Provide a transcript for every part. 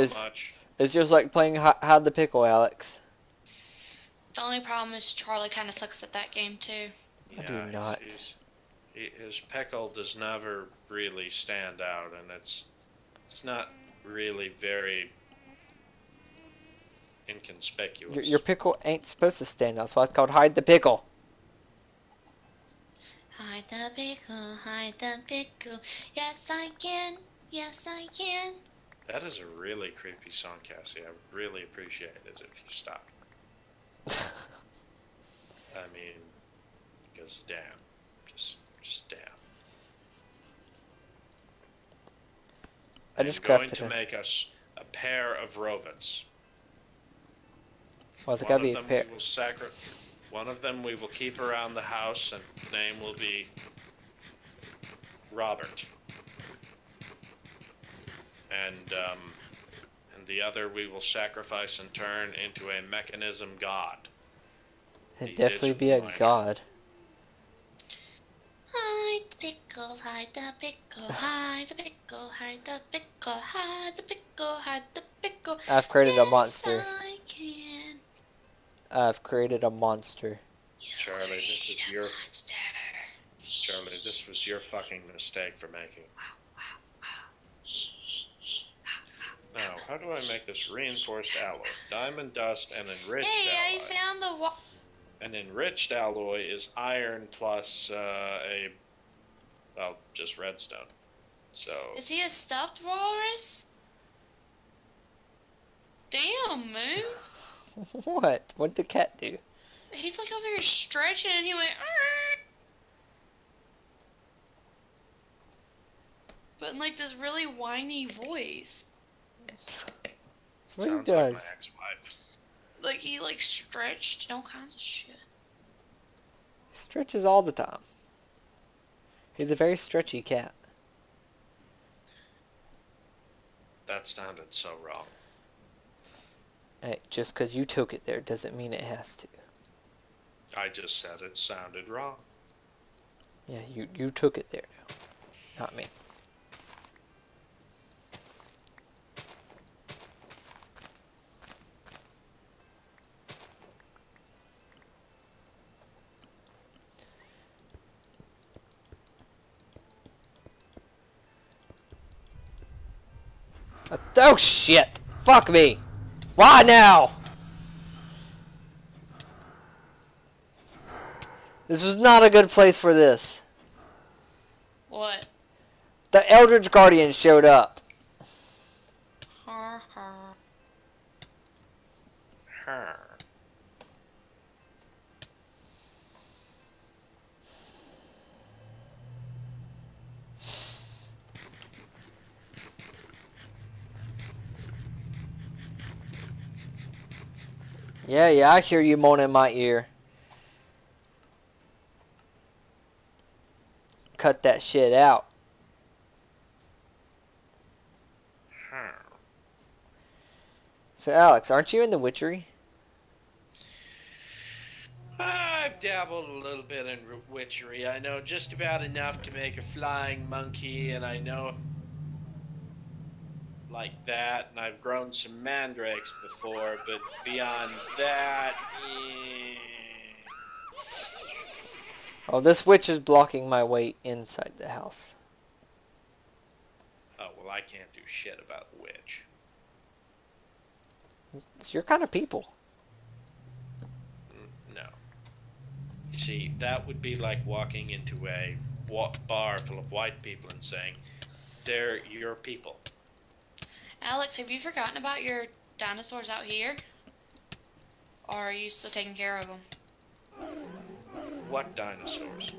It's just like playing hide the pickle, Alex. The only problem is Charlie kind of sucks at that game too. Yeah, I do not. His pickle does never really stand out, and it's not really very inconspicuous. Your pickle ain't supposed to stand out, so it's called hide the pickle. Hide the pickle, hide the pickle. Yes, I can. Yes, I can. That is a really creepy song, Cassie. I would really appreciate it if you stopped. I mean, it goes down. Just down. I just going to make us a pair of robots. Well, it's gotta be a pair. One of them we will keep around the house, and the name will be Robert. And the other we will sacrifice and turn into a mechanism god. It'd definitely be a god. Hide the pickle, hide the pickle, hide the pickle, hide the pickle, hide the pickle, hide the pickle. I've created a monster. I can. I've created a monster. Charlie, this is your monster. Charlie, this was your fucking mistake for making. Now, how do I make this reinforced alloy? Diamond dust and enriched alloy. Hey, I found the wa- An enriched alloy is iron plus just redstone. So. Is he a stuffed walrus? Damn, Moon. What? What'd the cat do? He's like over here stretching and he went. Arr! But in like this really whiny voice. That's what sounds he does. Like my ex-wife. Like he like stretched all kinds of shit. He stretches all the time. He's a very stretchy cat. That sounded so wrong. Hey, just because you took it there doesn't mean it has to. I just said it sounded wrong. Yeah, you took it there now. Not me. Oh shit! Fuck me! Why now? This was not a good place for this. What? The Eldritch Guardian showed up. Yeah, I hear you moaning in my ear. Cut that shit out. So, Alex, aren't you in the witchery? I've dabbled a little bit in witchery. I know just about enough to make a flying monkey, and I know like that, and I've grown some mandrakes before, but beyond that, oh, this witch is blocking my way inside the house. Oh, well, I can't do shit about the witch. It's your kind of people. No. You see, that would be like walking into a bar full of white people and saying, they're your people. Alex, have you forgotten about your dinosaurs out here? Or are you still taking care of them? What dinosaurs?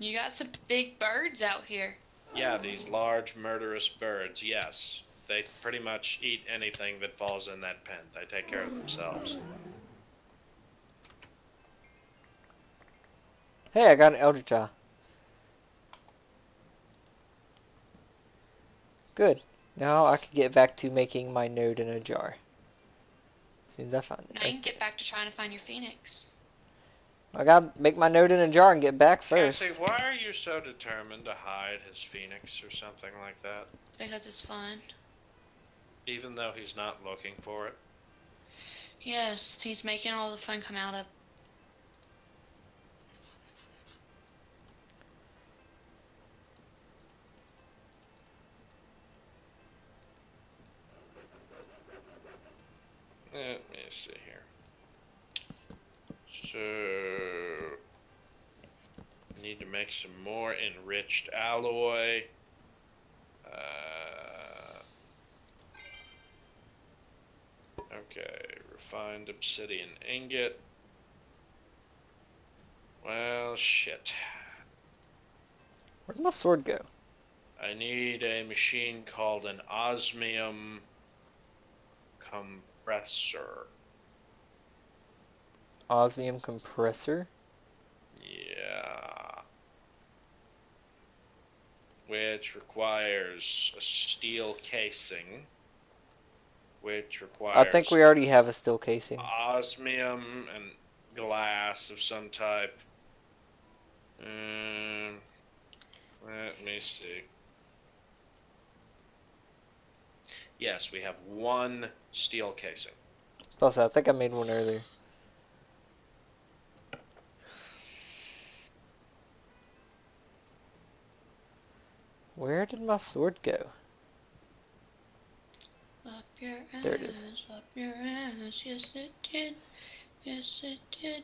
You got some big birds out here. Yeah, these large, murderous birds, yes. They pretty much eat anything that falls in that pen. They take care of themselves. Hey, I got an eldritch eye. Good. Now I can get back to making my node in a jar. As soon as I find it. Now you can get back to trying to find your phoenix. I gotta make my node in a jar and get back first. Cassie, why are you so determined to hide his phoenix or something like that? Because it's fun. Even though he's not looking for it. Yes, he's making all the fun come out of. Let me see here. So, need to make some more enriched alloy. Okay, refined obsidian ingot. Well, shit. Where did my sword go? I need a machine called an Osmium Compressor. Osmium Compressor? Yeah. Which requires a steel casing. Which requires, I think we already have a steel casing. Osmium and glass of some type. Let me see. Yes, we have one steel casing. Plus, I think I made one earlier. Where did my sword go? There it is. Up your ass. Yes, it did. Yes, it did.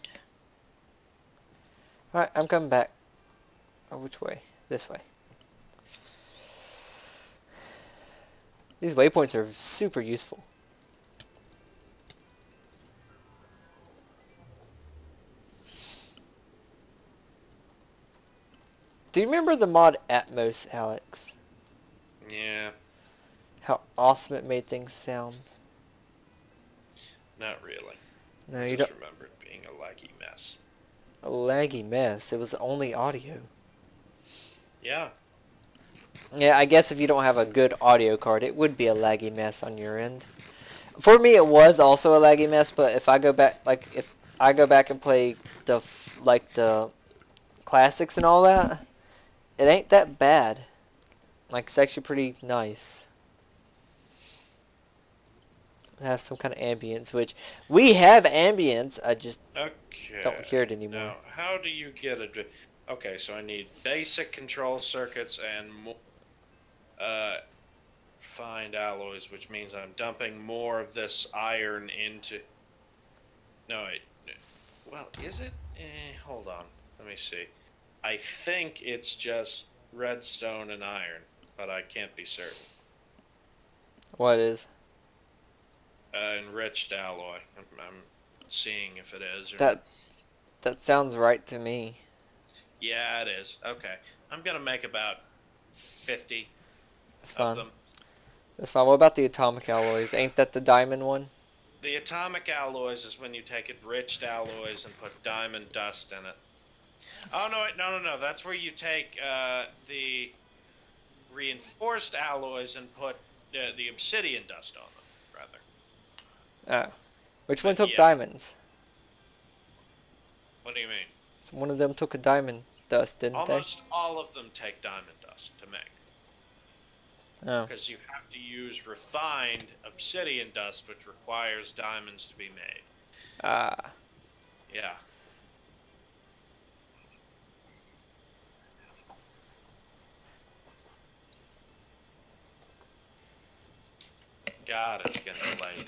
Alright, I'm coming back. Oh, which way? This way. These waypoints are super useful. Do you remember the mod Atmos, Alex? Yeah. How awesome it made things sound. Not really. No, you don't. I just remember it being a laggy mess. A laggy mess? It was only audio. Yeah. Yeah, I guess if you don't have a good audio card, it would be a laggy mess on your end. For me, it was also a laggy mess, but if I go back, like, if I go back and play the, like, the classics and all that, it ain't that bad. Like, it's actually pretty nice. Have some kind of ambience, which we have ambience. I just don't hear it anymore. Now, how do you get a? Okay, so I need basic control circuits and more fine alloys, which means I'm dumping more of this iron into. No, well, is it? Hold on, let me see. I think it's just redstone and iron, but I can't be certain. What is? Enriched alloy. I'm seeing if it is. Or that sounds right to me. Yeah, it is. Okay, I'm gonna make about 50. That's fine. That's fine. What about the atomic alloys? Ain't that the diamond one? The atomic alloys is when you take enriched alloys and put diamond dust in it. Oh no! No. That's where you take the reinforced alloys and put the obsidian dust on them. Oh. Which one took diamonds? What do you mean? So one of them took a diamond dust, didn't they? Almost all of them take diamond dust to make. Oh. Because you have to use refined obsidian dust, which requires diamonds to be made. Ah. Yeah. God, it's getting late.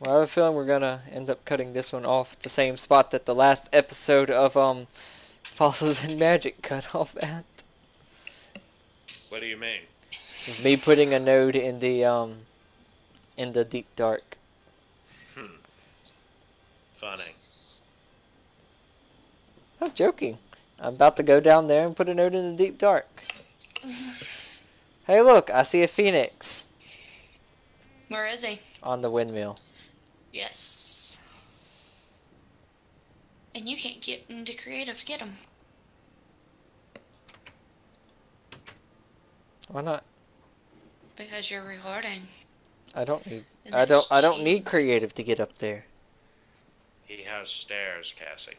Well, I have a feeling we're gonna end up cutting this one off at the same spot that the last episode of Fossils and Magic cut off at. What do you mean? Me putting a node in the deep dark. Funny. I'm joking. I'm about to go down there and put a node in the deep dark. Hey, look, I see a phoenix. Where is he? On the windmill. Yes. And you can't get into creative to get him. Why not? Because you're recording. I don't need creative to get up there. He has stairs, Cassie.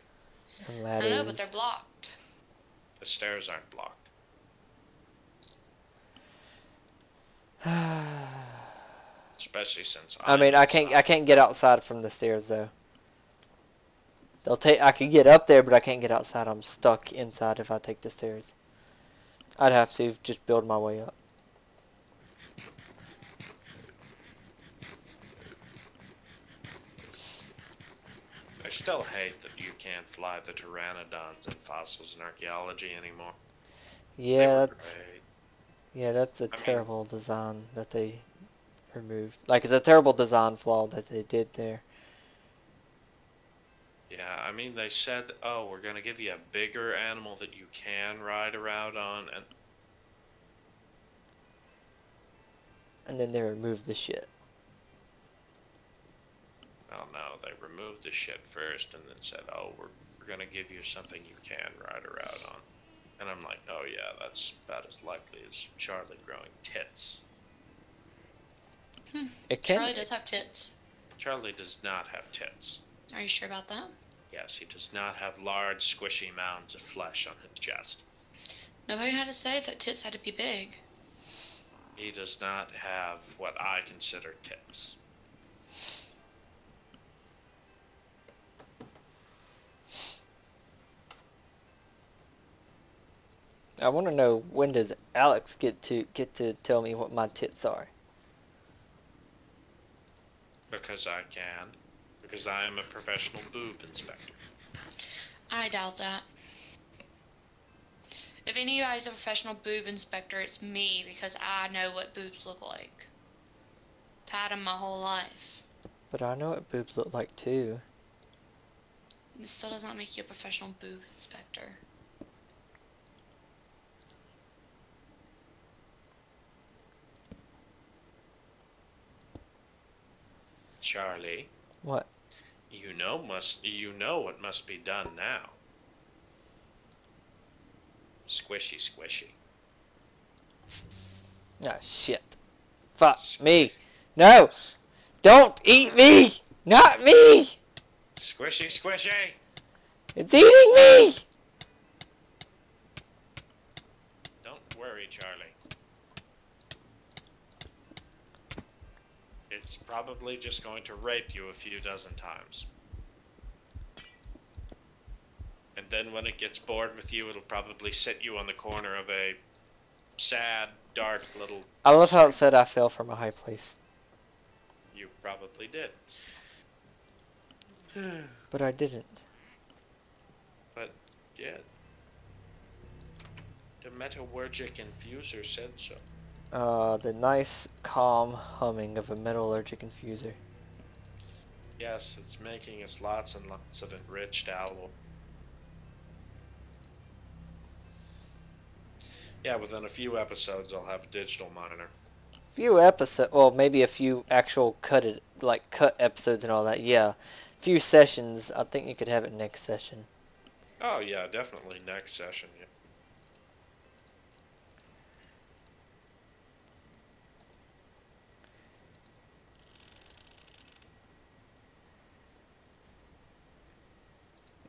And that I know, but they're blocked. The stairs aren't blocked. Especially since I mean I can't get outside from the stairs though. They'll take. I could get up there, but I can't get outside. I'm stuck inside if I take the stairs. I'd have to just build my way up. I still hate that you can't fly the pteranodons in Fossils and Archaeology anymore. Yeah, that's a terrible design that they removed. Like, it's a terrible design flaw that they did there. Yeah, I mean, they said, oh, we're going to give you a bigger animal that you can ride around on. And then they removed the shit. Oh, no, they removed the shit first and then said, oh, we're going to give you something you can ride around on. And I'm like, oh, yeah, that's about as likely as Charlie growing tits. Hmm. Charlie does have tits. Charlie does not have tits. Are you sure about that? Yes, he does not have large, squishy mounds of flesh on his chest. Nobody had to say that tits had to be big. He does not have what I consider tits. I want to know, when does Alex get to tell me what my tits are? Because I can. Because I am a professional boob inspector. I doubt that. If anybody's a professional boob inspector, it's me, because I know what boobs look like. Pat them my whole life. But I know what boobs look like too. This still does not make you a professional boob inspector. Charlie. What? You know what must be done now. Squishy, squishy. Ah, shit. Fuck me. No! Don't eat me! Not me! Squishy, squishy! It's eating me! Don't worry, Charlie. It's probably just going to rape you a few dozen times. And then when it gets bored with you, it'll probably sit you on the corner of a sad, dark little... I love how it said I fell from a high place. You probably did. But I didn't. But, yeah. The Metaurgic Infuser said so. The nice, calm humming of a Metaurgic Infuser. Yes, it's making us lots and lots of enriched alloy. Yeah, within a few episodes, I'll have a digital monitor. Few episodes? Well, maybe a few actual cut episodes and all that. Yeah, few sessions. I think you could have it next session. Oh yeah, definitely next session. Yeah.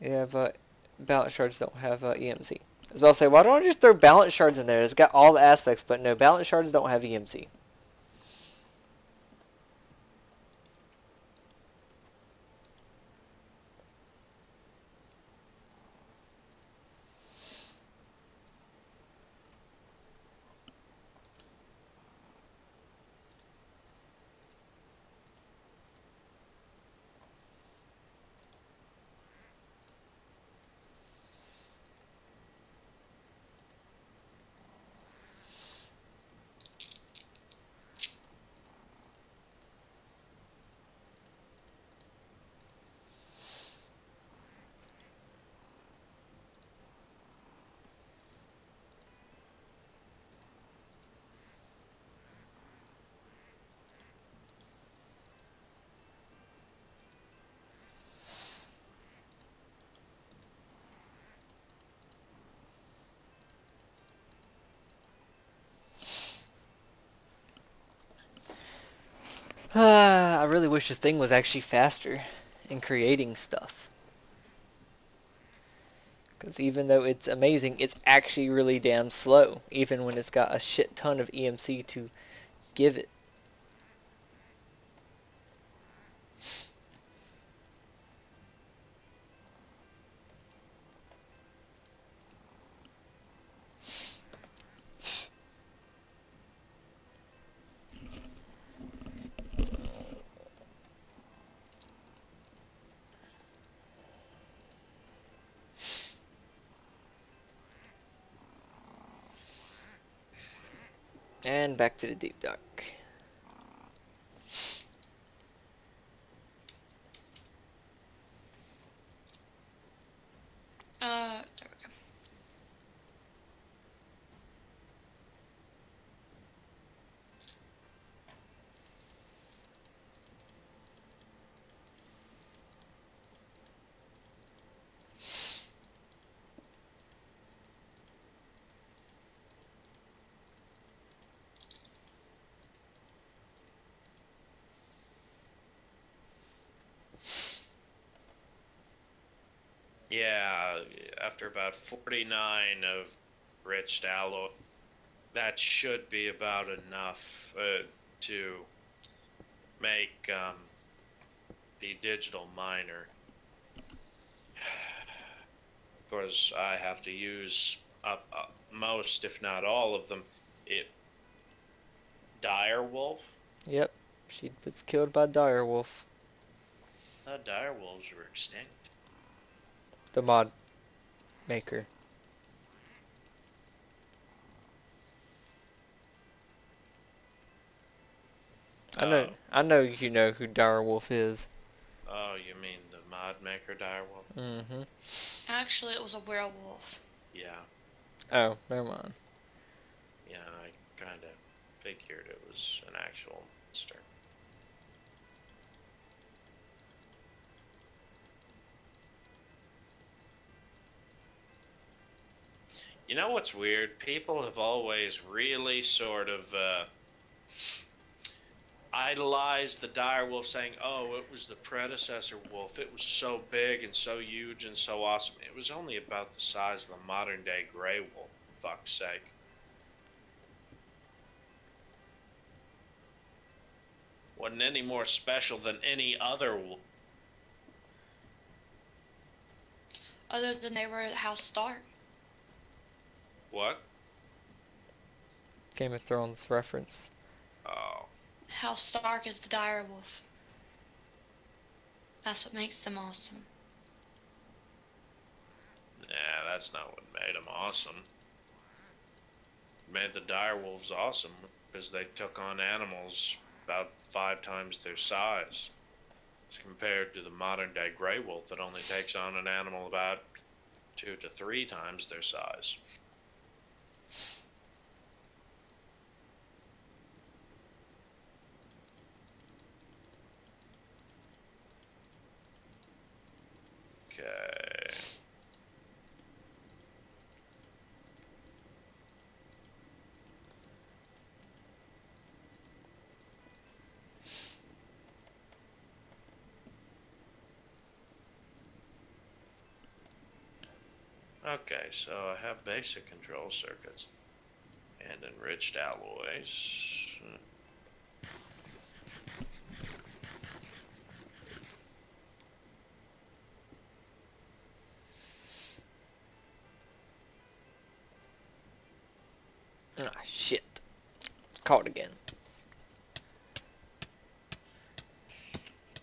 Yeah, but balance shards don't have EMC. As well, say, why don't I just throw balance shards in there? It's got all the aspects, but no, balance shards don't have EMC. I really wish this thing was actually faster in creating stuff. because even though it's amazing, it's actually really damn slow, even when it's got a shit ton of EMC to give it. And back to the deep dark. There we go. Yeah, after about 49 of enriched alloy, that should be about enough to make the digital miner. Of course, I have to use up most, if not all of them. Direwolf? Yep, she was killed by Direwolf. I thought Direwolves were extinct. The mod maker. I know you know who Direwolf is. Oh, you mean the mod maker Direwolf? Mm-hmm. Actually, it was a werewolf. Yeah. Oh, never mind. Yeah, I kind of figured it was an actual monster. You know what's weird? People have always really sort of idolized the Direwolf, saying, oh, it was the predecessor wolf. It was so big and so huge and so awesome. It was only about the size of the modern-day gray wolf, for fuck's sake. Wasn't any more special than any other wolf. Other than they were at House Stark. What? Game of Thrones reference. Oh. House Stark is the Direwolf. That's what makes them awesome. Nah, that's not what made them awesome. It made the Direwolves awesome because they took on animals about 5 times their size. As compared to the modern day gray wolf that only takes on an animal about 2 to 3 times their size. Okay, so I have basic control circuits and enriched alloys. Ah, shit. Caught again.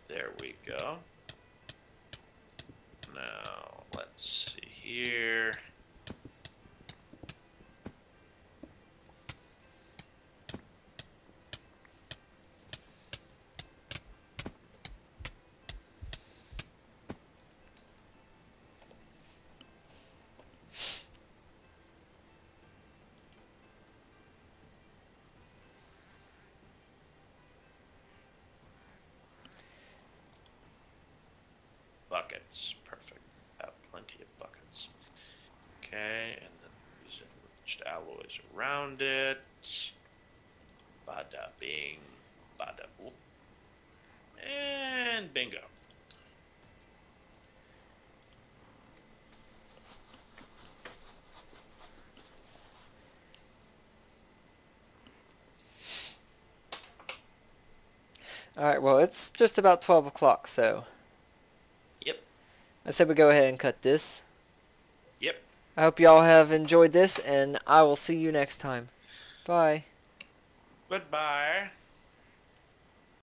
There we go. Now, let's see here. Buckets, perfect. Have plenty of buckets. Okay, and then these enriched alloys around it. Bada bing, bada boop. And bingo. Alright, well, it's just about 12 o'clock, so... Yep. I said we go ahead and cut this. Yep. I hope y'all have enjoyed this, and I will see you next time. Bye. Goodbye.